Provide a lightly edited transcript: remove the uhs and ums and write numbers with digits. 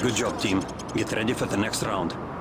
Good job, team. Get ready for the next round.